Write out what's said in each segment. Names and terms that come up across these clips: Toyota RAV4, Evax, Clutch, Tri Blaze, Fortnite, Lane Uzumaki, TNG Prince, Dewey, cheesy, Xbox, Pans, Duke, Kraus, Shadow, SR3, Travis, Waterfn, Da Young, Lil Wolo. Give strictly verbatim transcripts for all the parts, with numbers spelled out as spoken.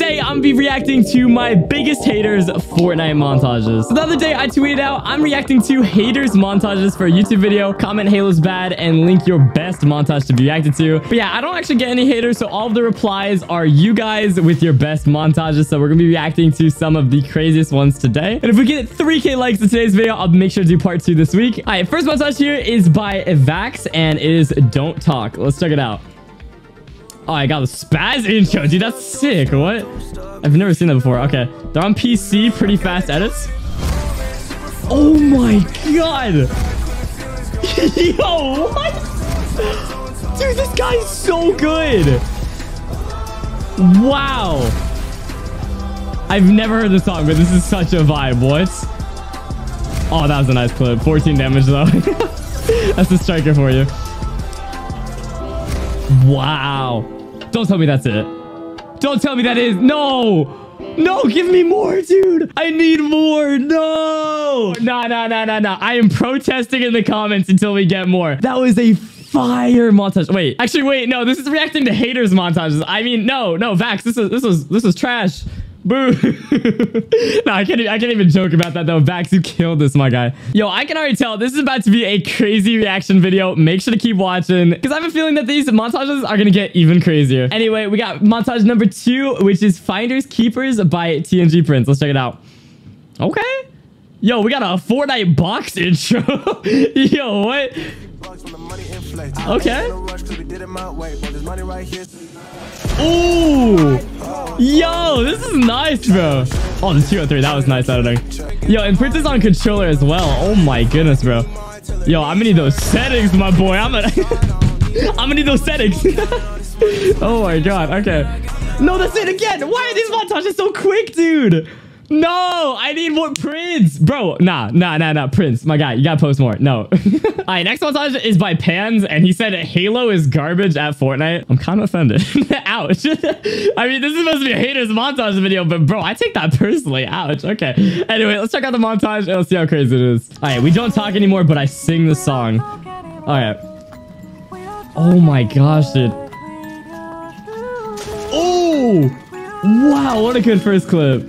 today, I'm going to be reacting to my biggest haters' Fortnite montages. So the other day, I tweeted out, I'm reacting to haters' montages for a YouTube video. Comment Halo's bad and link your best montage to be reacted to. But yeah, I don't actually get any haters, so all of the replies are you guys with your best montages. So we're going to be reacting to some of the craziest ones today. And if we get three K likes to today's video, I'll make sure to do part two this week. All right, first montage here is by Evax, and it is Don't Talk. Let's check it out. Oh, I got the spaz intro, dude. That's sick. What? I've never seen that before. Okay. They're on P C. Pretty fast edits. Oh, my God. Yo, what? Dude, this guy is so good. Wow. I've never heard this song, but this is such a vibe. What? Oh, that was a nice clip. fourteen damage, though. That's the striker for you. Wow. Don't tell me that's it. Don't tell me that is. No. No, give me more, dude. I need more. No. No, no, no, no, no. I am protesting in the comments until we get more. That was a fire montage. Wait. Actually, wait. No, this is reacting to haters montages. I mean, no, no, Vax. This is this was this is trash. Boo. No, I can't, I can't even joke about that, though. Vax, you killed this, my guy. Yo, I can already tell this is about to be a crazy reaction video. Make sure to keep watching, because I have a feeling that these montages are going to get even crazier. Anyway, we got montage number two, which is Finders Keepers by T N G Prince. Let's check it out. Okay. Yo, we got a Fortnite box intro. Yo, what? Okay. Ooh. Yo, this is nice, bro. Oh, the two oh three. That was nice editing. Yo, and Prince is on controller as well. Oh, my goodness, bro. Yo, I'm gonna need those settings, my boy. I'm gonna, I'm gonna need those settings. Oh, my God. Okay. No, that's it again. Why are these montages so quick, dude? No, I need more Prince. Bro, nah, nah, nah, nah. Prince, my guy, you gotta post more. No. All right, next montage is by Pans, and he said Halo is garbage at Fortnite. I'm kind of offended. Ouch. I mean, this is supposed to be a haters montage video, but bro, I take that personally. Ouch. Okay. Anyway, let's check out the montage and let's see how crazy it is. All right, we don't talk anymore, but I sing the song. All right. Oh my gosh, dude. Oh, wow. What a good first clip.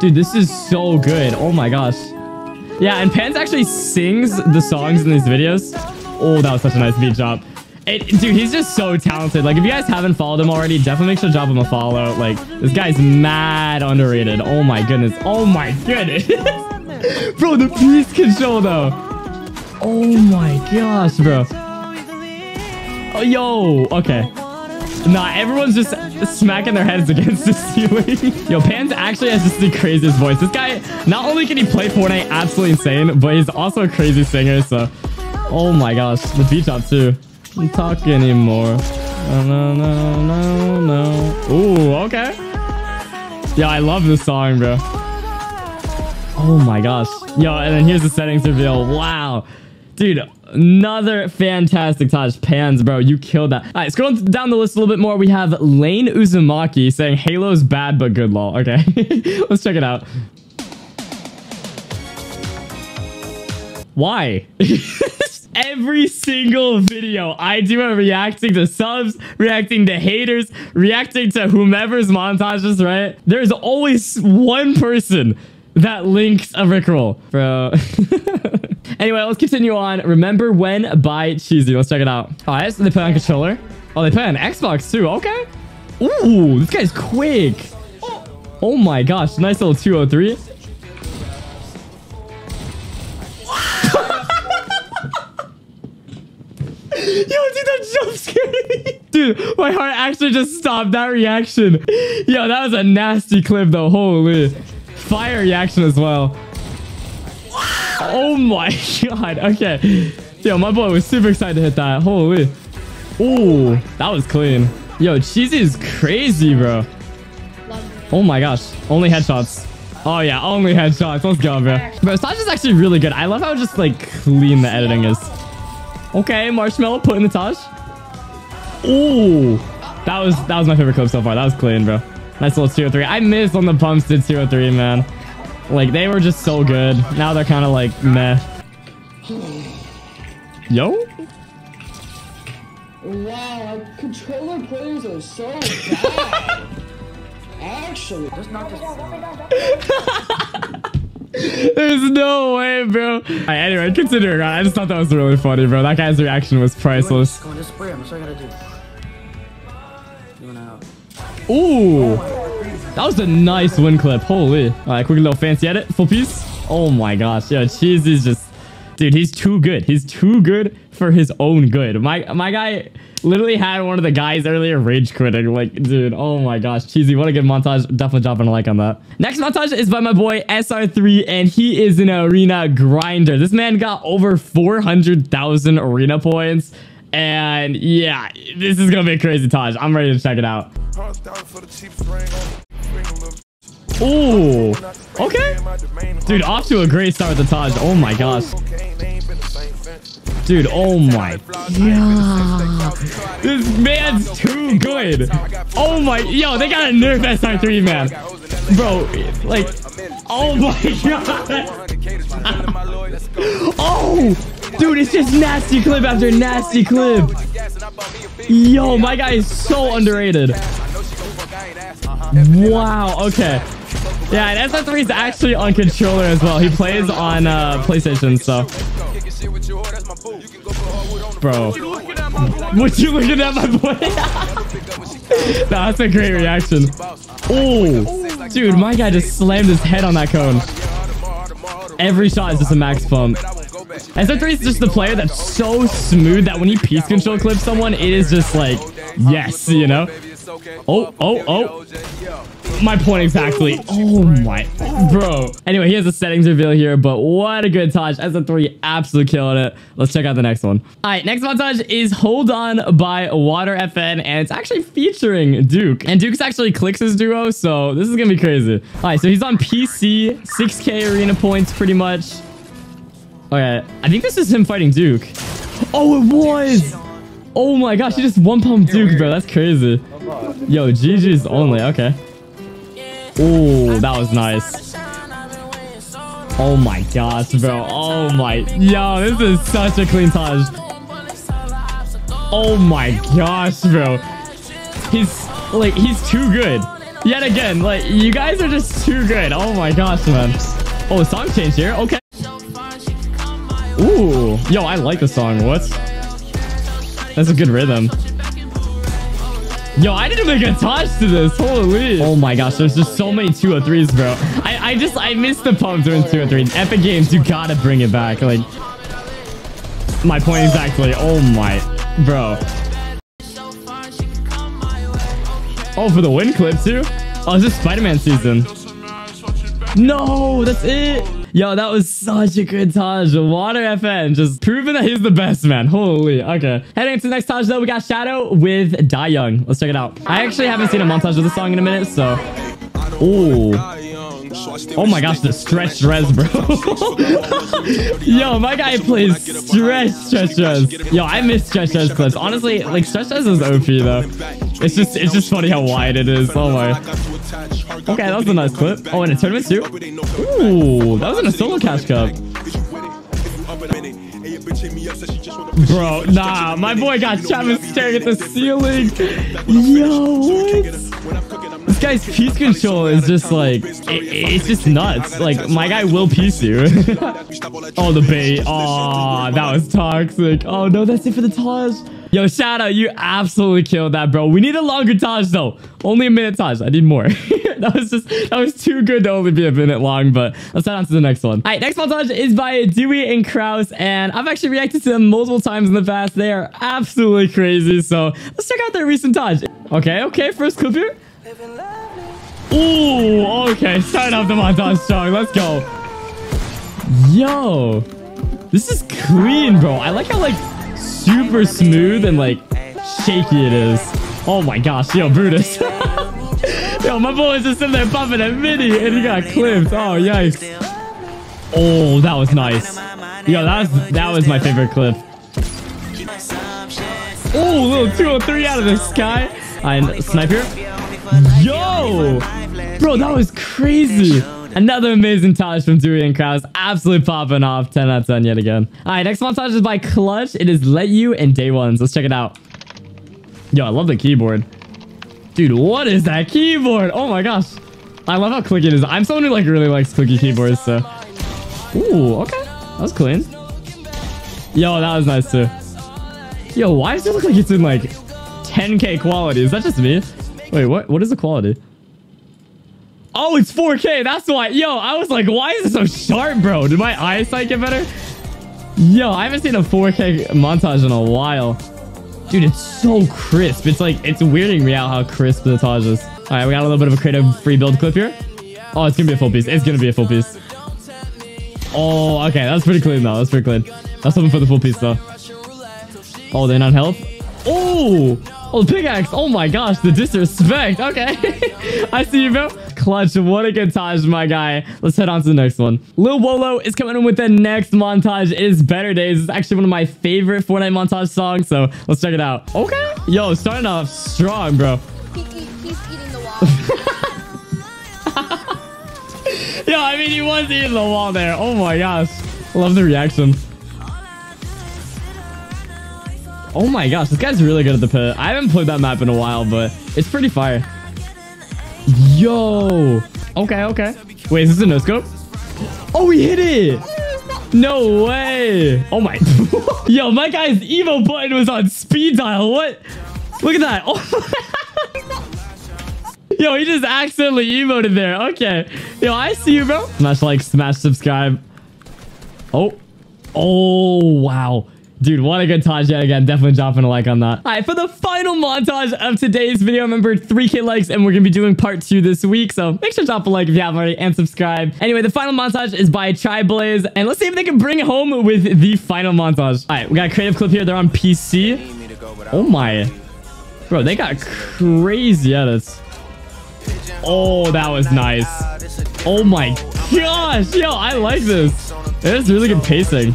Dude, this is so good. Oh my gosh. Yeah, and Pans actually sings the songs in these videos. Oh, that was such a nice beat drop. It, dude, he's just so talented. Like, if you guys haven't followed him already, definitely make sure to drop him a follow. Like, this guy's mad underrated. Oh my goodness. Oh my goodness. Bro, the peace control, though. Oh my gosh, bro. Oh, yo. Okay. Nah, everyone's just smacking their heads against the ceiling. Yo, Pans actually has just the craziest voice. This guy, not only can he play Fortnite absolutely insane, but he's also a crazy singer, so... Oh my gosh, the beat drop too. Don't talk anymore. No, no, no, no, no. Ooh, okay. Yeah, I love this song, bro. Oh my gosh. Yo, and then here's the settings reveal. Wow. Dude, another fantastic touch. Pans, bro, you killed that. All right, scrolling down the list a little bit more, we have Lane Uzumaki saying Halo's bad, but good lol. Okay, let's check it out. Why? Every single video I do a reacting to subs, reacting to haters, reacting to whomever's montages, right? There's always one person that links a rickroll, bro. Anyway, let's continue on. Remember When by Cheesy. Let's check it out. All right, so they play on controller. Oh, they play on Xbox too. Okay. Ooh, this guy's quick. Oh my gosh, nice little two oh three. Yo, dude, that jump scared me. Dude, my heart actually just stopped that reaction. Yo, that was a nasty clip though. Holy. Fire reaction as well. Oh my God. Okay. Yo, my boy was super excited to hit that. Holy. Ooh, that was clean. Yo, Cheesy is crazy, bro. Oh my gosh. Only headshots. Oh yeah, only headshots. Let's go, bro. Bro, Saj is actually really good. I love how just like clean the editing is. Okay, Marshmallow putting the Taj. Ooh. That was that was my favorite clip so far. That was clean, bro. Nice little two oh three. I missed when the pumps did two oh three, man. Like, they were just so good. Now they're kind of like, meh. Yo? Wow, our controller players are so bad. show it. That's not just... There's no way, bro. All right, anyway, consider it. I just thought that was really funny, bro. That guy's reaction was priceless. Go on, just spray him. That's what I gotta do. You wanna help? Ooh. That was a nice win clip. Holy. All right, quick little fancy edit. Full piece. Oh my gosh. Yo, Cheesy's just... Dude, he's too good. He's too good for his own good. My my guy literally had one of the guys earlier rage quitting. Like, dude, oh my gosh. Cheesy, what a good montage. Definitely dropping a like on that. Next montage is by my boy S R three, and he is an arena grinder. This man got over four hundred thousand arena points. And yeah, this is going to be a crazy montage. I'm ready to check it out. Ooh, okay. Dude, off to a great start with the Taj. Oh my gosh. Dude, oh my God. This man's too good. Oh my, yo, they got a nerf S R three, man. Bro, like, oh my God. Oh, dude, it's just nasty clip after nasty clip. Yo, my guy is so underrated. Wow, okay. Yeah, and S R three is actually on controller as well. He plays on uh, PlayStation, so... Bro. Would you look at that, my boy? Nah, that's a great reaction. Oh, dude, my guy just slammed his head on that cone. Every shot is just a max pump. S R three is just the player that's so smooth that when you piece control clip someone, it is just like, yes, you know? Oh, oh, oh. My point exactly. Oh my, bro. Anyway, he has a settings reveal here, but what a good montage. S R three absolutely killing it. Let's check out the next one. All right, next montage is Hold On by Waterfn, and it's actually featuring Duke. And Duke's actually clicks his duo, so this is gonna be crazy. All right, so he's on P C, six K arena points pretty much. Okay, I think this is him fighting Duke. Oh, it was. Oh my gosh, he just one pump Duke, bro. That's crazy. Yo, G G's only. Okay. Oh, that was nice. Oh my gosh, bro. Oh my. Yo, this is such a clean touch. Oh my gosh, bro. He's like, he's too good. Yet again, like, you guys are just too good. Oh my gosh, man. Oh, song change here. Okay. Ooh. Yo, I like the song. What? That's a good rhythm. Yo, I didn't make a touch to this. Holy. Oh my gosh, there's just so many two oh threes, bro. I, I just, I missed the pump during two oh threes. Epic Games, you gotta bring it back. Like, my point exactly. Oh my, bro. Oh, for the win clip too? Oh, is this Spider-Man season? No, that's it. Yo, that was such a good Taj. Waterfn just proving that he's the best, man. Holy, okay. Heading into the next Taj, though, we got Shadow with Da Young. Let's check it out. I actually haven't seen a montage of this song in a minute, so... Ooh. Oh my gosh, the stretch res, bro. Yo, my guy plays stretch stretch res. Yo, I miss stretch res clips. Honestly, like, stretch res is O P, though. It's just, it's just funny how wide it is. Oh my... Okay, that was a nice clip. Oh, and a tournament too. Ooh, that was in a solo cash cup. Bro, nah, my boy got Travis staring at the ceiling. Yo, what? This guy's piece control is just like, it, it's just nuts. Like, my guy will piece you. Oh, the bait. Oh, that was toxic. Oh, no, that's it for the Taj. Yo, Shadow, you absolutely killed that, bro. We need a longer Taj, though. Only a minute Taj. I need more. That was just, that was too good to only be a minute long, but let's head on to the next one. All right, next montage is by Dewey and Kraus, and I've actually reacted to them multiple times in the past. They are absolutely crazy, so let's check out their recent Taj. Okay, okay, first clip here. Ooh, okay, starting off the montage strong. Let's go. Yo, this is clean, bro. I like how, like, super smooth and like shaky it is. Oh my gosh, yo, Brutus. Yo, my boy is just in there bumping a mini and he got clipped. Oh, yikes. Oh, that was nice. Yo, that was, that was my favorite clip. Oh, little two oh three out of the sky. And sniper. Yo, bro, that was crazy. Another amazing montage from Dewey and Kraus. Absolutely popping off. ten out of ten yet again. All right, next montage is by Clutch. It is Let You and Day Ones. Let's check it out. Yo, I love the keyboard. Dude, what is that keyboard? Oh my gosh. I love how clicky it is. I'm someone who like really likes clicky keyboards, so. Ooh, okay. That was clean. Yo, that was nice too. Yo, why does it look like it's in like ten K quality? Is that just me? Wait, what? What is the quality? Oh, it's four K. That's why. Yo, I was like, why is it so sharp, bro? Did my eyesight get better? Yo, I haven't seen a four K montage in a while. Dude, it's so crisp. It's like, it's weirding me out how crisp the montage is. All right, we got a little bit of a creative free build clip here. Oh, it's going to be a full piece. It's going to be a full piece. Oh, okay. That's pretty clean, though. That's pretty clean. That's something for the full piece, though. Oh, they're not health. Oh, oh, pickaxe. Oh, my gosh. The disrespect. Okay. I see you, bro. Clutch. What a good montage, my guy. Let's head on to the next one. Lil Wolo is coming in with the next montage. It is Better Days. It's actually one of my favorite Fortnite montage songs. So let's check it out. Okay. Yo, starting off strong, bro. He, he, he's eating the wall. Yo, I mean, he was eating the wall there. Oh my gosh. Love the reaction. Oh my gosh. This guy's really good at the pit. I haven't played that map in a while, but it's pretty fire. Yo. Okay, okay. Wait, is this a no scope? Oh, he hit it. No way. Oh my. Yo, my guy's Evo button was on speed dial. What? Look at that. Oh. Yo, he just accidentally emoted there. Okay. Yo, I see you, bro. Smash like, smash subscribe. Oh. Oh, wow. Dude, what a good montage yet again. Definitely dropping a like on that. All right, for the final montage of today's video, remember three K likes, and we're going to be doing part two this week. So make sure to drop a like if you haven't already and subscribe. Anyway, the final montage is by Tri Blaze, and let's see if they can bring it home with the final montage. All right, we got a creative clip here. They're on P C. Oh my. Bro, they got crazy edits. Oh, that was nice. Oh my gosh. Yo, I like this. It is really good pacing.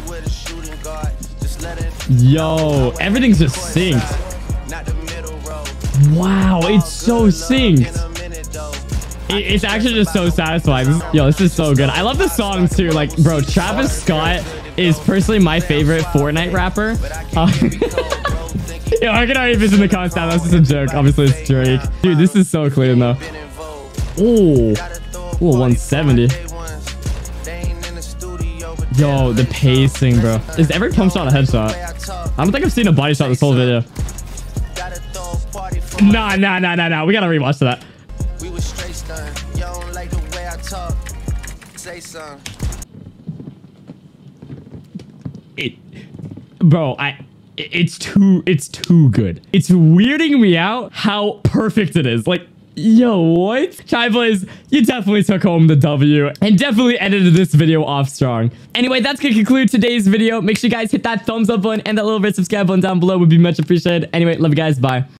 Yo, everything's just synced. Wow, it's so synced. It, it's actually just so satisfying. Yo, this is so good. I love the song too. Like, bro, Travis Scott is personally my favorite Fortnite rapper. Uh, Yo, I can already vision the concept. That's just a joke. Obviously, it's Drake. Dude, this is so clean though. Ooh. Ooh, one seventy. Yo, the pacing, bro. Is every pump shot a headshot? I don't think I've seen a body shot this whole video. Nah, nah, nah, nah, nah. We gotta rewatch that. It, bro, I, it's too, it's too good. It's weirding me out how perfect it is. Like. Yo, what? Tri Blaze, you definitely took home the W and definitely edited this video off strong. Anyway, that's going to conclude today's video. Make sure you guys hit that thumbs up button and that little red subscribe button down below would be much appreciated. Anyway, love you guys. Bye.